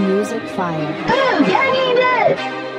Music Fire. Oh, yeah, he does.